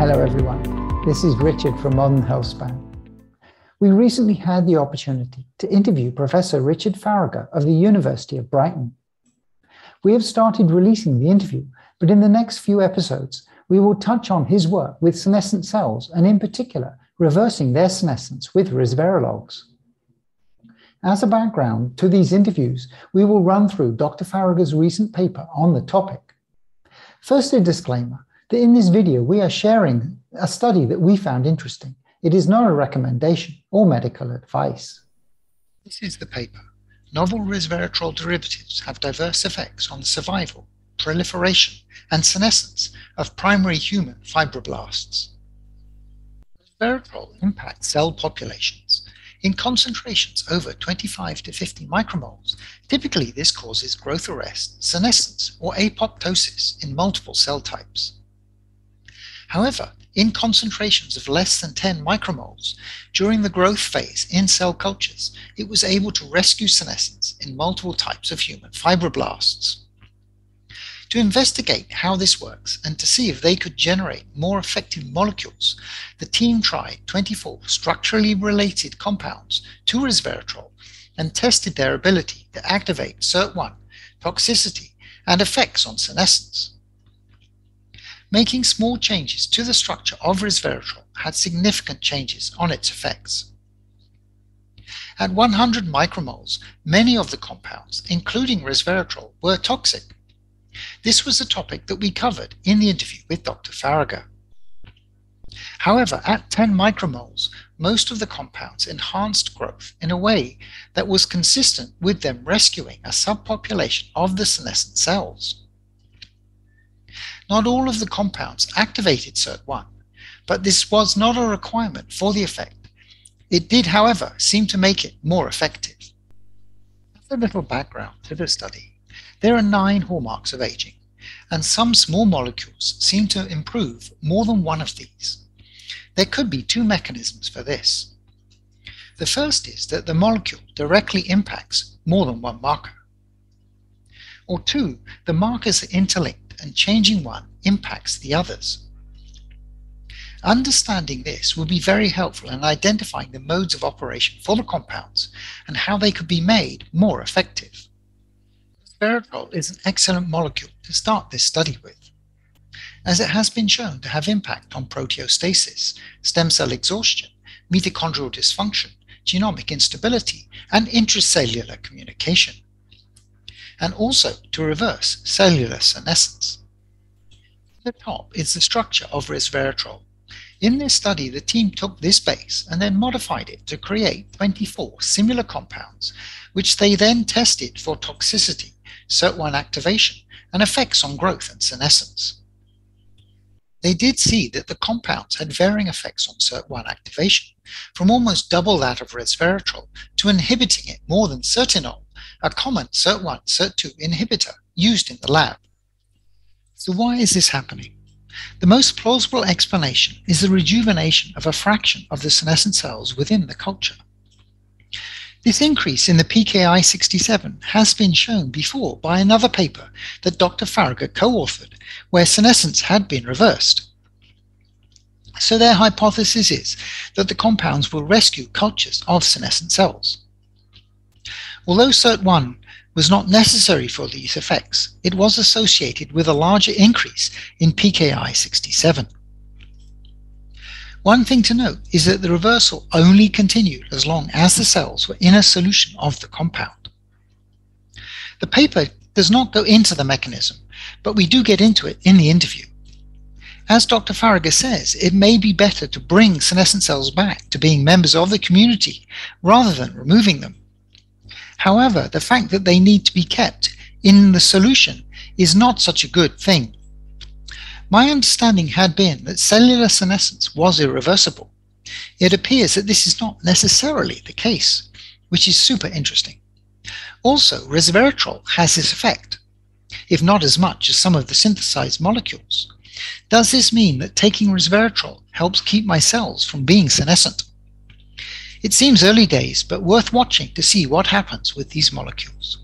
Hello everyone, this is Richard from Modern Healthspan. We recently had the opportunity to interview Professor Richard Faragher of the University of Brighton. We have started releasing the interview, but in the next few episodes, we will touch on his work with senescent cells and in particular, reversing their senescence with resveralogs. As a background to these interviews, we will run through Dr. Faragher's recent paper on the topic. First, a disclaimer that in this video, we are sharing a study that we found interesting. It is not a recommendation or medical advice. This is the paper. Novel resveratrol derivatives have diverse effects on the survival, proliferation, and senescence of primary human fibroblasts. Resveratrol impacts cell populations. In concentrations over 25 to 50 micromoles, typically this causes growth arrest, senescence, or apoptosis in multiple cell types. However, in concentrations of less than 10 micromoles, during the growth phase in cell cultures, it was able to rescue senescence in multiple types of human fibroblasts. To investigate how this works and to see if they could generate more effective molecules, the team tried 24 structurally related compounds to resveratrol and tested their ability to activate SIRT1, toxicity, and effects on senescence. Making small changes to the structure of resveratrol had significant changes on its effects. At 100 micromoles, many of the compounds, including resveratrol, were toxic. This was a topic that we covered in the interview with Dr. Faragher. However, at 10 micromoles, most of the compounds enhanced growth in a way that was consistent with them rescuing a subpopulation of the senescent cells. Not all of the compounds activated SIRT1, but this was not a requirement for the effect. It did, however, seem to make it more effective. As a little background to the study, there are 9 hallmarks of aging, and some small molecules seem to improve more than one of these. There could be 2 mechanisms for this. The first is that the molecule directly impacts more than one marker. Or 2, the markers are interlinked, and changing one impacts the others. Understanding this would be very helpful in identifying the modes of operation for the compounds and how they could be made more effective. Resveratrol is an excellent molecule to start this study with, as it has been shown to have impact on proteostasis, stem cell exhaustion, mitochondrial dysfunction, genomic instability, and intracellular communication, and also to reverse cellular senescence. At the top is the structure of resveratrol. In this study, the team took this base and then modified it to create 24 similar compounds, which they then tested for toxicity, SIRT1 activation, and effects on growth and senescence. They did see that the compounds had varying effects on SIRT1 activation, from almost double that of resveratrol to inhibiting it more than certinol, a common SIRT1, SIRT2 inhibitor used in the lab. So why is this happening? The most plausible explanation is the rejuvenation of a fraction of the senescent cells within the culture. This increase in the PKI67 has been shown before by another paper that Dr. Faragher co-authored, where senescence had been reversed. So their hypothesis is that the compounds will rescue cultures of senescent cells. Although SIRT1 was not necessary for these effects, it was associated with a larger increase in PKI67. One thing to note is that the reversal only continued as long as the cells were in a solution of the compound. The paper does not go into the mechanism, but we do get into it in the interview. As Dr. Faragher says, it may be better to bring senescent cells back to being members of the community rather than removing them. However, the fact that they need to be kept in the solution is not such a good thing. My understanding had been that cellular senescence was irreversible. It appears that this is not necessarily the case, which is super interesting. Also, resveratrol has this effect, if not as much as some of the synthesized molecules. Does this mean that taking resveratrol helps keep my cells from being senescent? It seems early days, but worth watching to see what happens with these molecules.